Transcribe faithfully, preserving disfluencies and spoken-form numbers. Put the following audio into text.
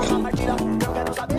Não quero saber.